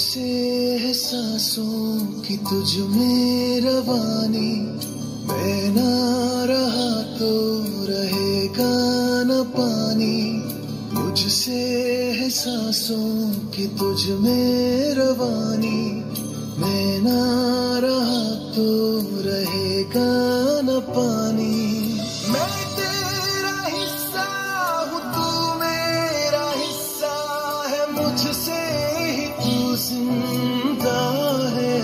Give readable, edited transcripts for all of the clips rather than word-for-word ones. से है सांसों की तुझ में रवानी, मैं ना रहा तो रहेगा न पानी। मुझसे है सांसों की तुझ में रवानी, मैं ना रहा तो रहेगा न पानी। मैं तेरा हिस्सा हूँ, तू मेरा हिस्सा है, मुझसे ही तू जिंदा है।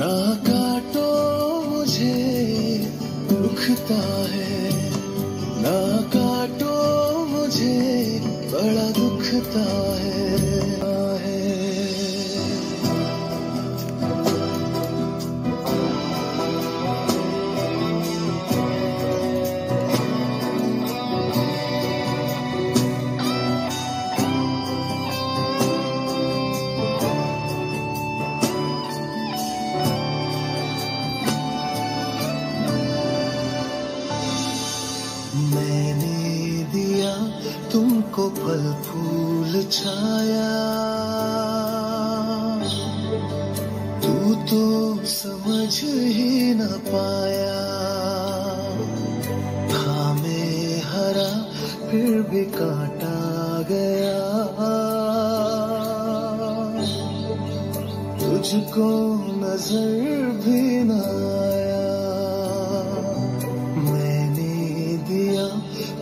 ना काटो मुझे दुखता है, ना काटो मुझे बड़ा दुखता है। मैंने दिया तुमको फल फूल छाया, तू तो समझ ही न पाया। था मैं हरा फिर भी काटा गया, तुझको नजर भी न आया।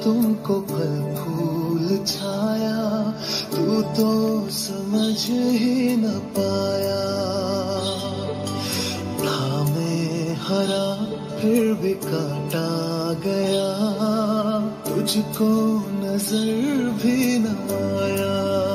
तुमको फल फूल छाया, तू तो समझ ही न पाया। था मैं हरा फिर भी काटा गया, तुझको नजर भी न आया।